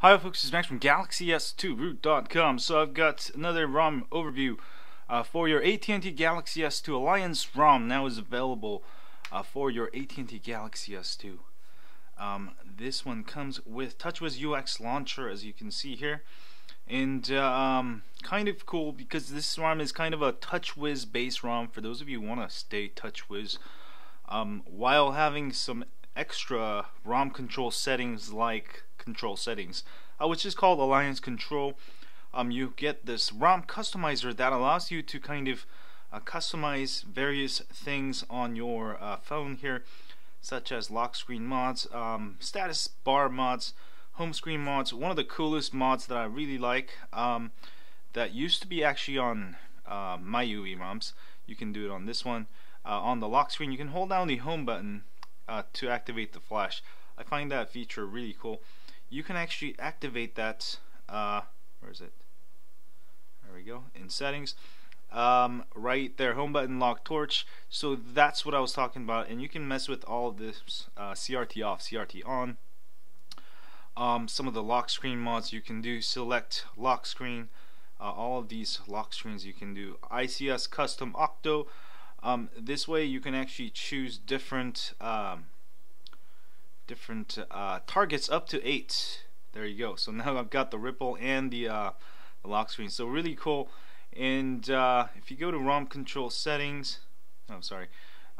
Hi folks, it's Max from galaxys2root.com. So I've got another ROM overview for your AT&T Galaxy S2. Alliance ROM now is available for your AT&T Galaxy S2. This one comes with TouchWiz UX launcher, as you can see here, and kind of cool because this ROM is kind of a TouchWiz based ROM for those of you who want to stay TouchWiz while having some extra ROM control settings like control settings, which is called Alliance Control. You get this ROM customizer that allows you to kind of customize various things on your phone here, such as lock screen mods, status bar mods, home screen mods. One of the coolest mods that I really like that used to be actually on MIUI ROMs, you can do it on this one. On the lock screen you can hold down the home button to activate the flash. I find that feature really cool. You can actually activate that, where is it? There we go, in settings, right there, home button, lock torch. So that's what I was talking about, and you can mess with all of this, CRT off, CRT on. Some of the lock screen mods you can do, select lock screen, all of these lock screens you can do, ICS custom octo. This way you can actually choose different targets up to 8. There you go. So now I've got the ripple and the lock screen, so really cool. And if you go to ROM control settings,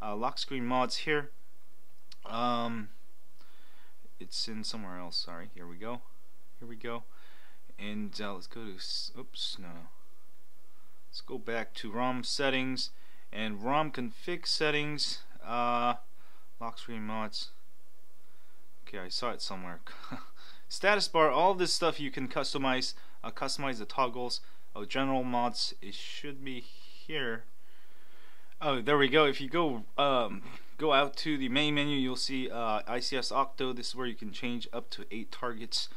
lock screen mods here, it's in somewhere else, sorry, here we go, and let's go to, let's go back to ROM settings and ROM config settings, lock screen mods. Okay, I saw it somewhere. Status bar, all this stuff you can customize. Customize the toggles. Oh, general mods, it should be here. Oh, there we go. If you go go out to the main menu, you'll see ICS Octo. This is where you can change up to 8 targets.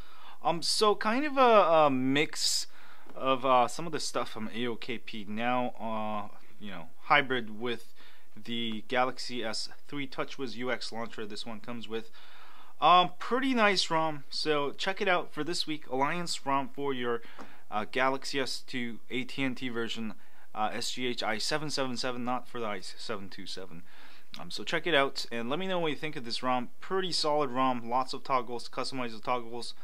So kind of a mix of some of the stuff from AOKP now. You know, hybrid with the Galaxy S3 TouchWiz UX launcher. This one comes with. Pretty nice ROM, so check it out for this week. Alliance ROM for your Galaxy S2 AT&T version, SGH-i777, not for the i727. So check it out and let me know what you think of this ROM. Pretty solid ROM, lots of toggles, customize the toggles,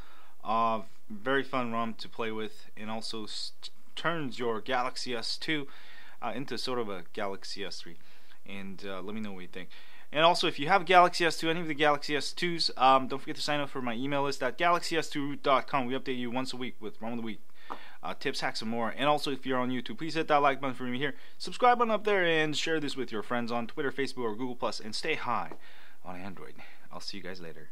very fun ROM to play with, and also turns your Galaxy S2 into sort of a Galaxy S3. And let me know what you think. And also, if you have Galaxy S2, any of the Galaxy S2s, don't forget to sign up for my email list at galaxys2root.com. We update you once a week with ROM of the Week, tips, hacks, and more. And also, if you're on YouTube, please hit that like button for me here, subscribe button up there, and share this with your friends on Twitter, Facebook, or GooglePlus, and stay high on Android. I'll see you guys later.